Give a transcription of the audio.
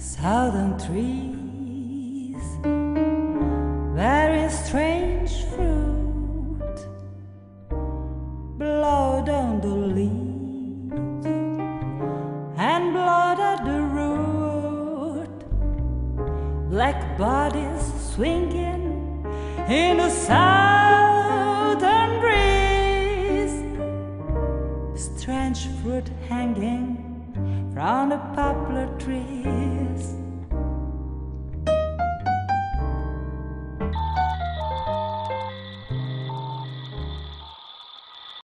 southern trees, very strange fruit, blow down the leaves and blood at the root, black bodies swinging in the southern breeze, strange fruit hanging from the poplar trees.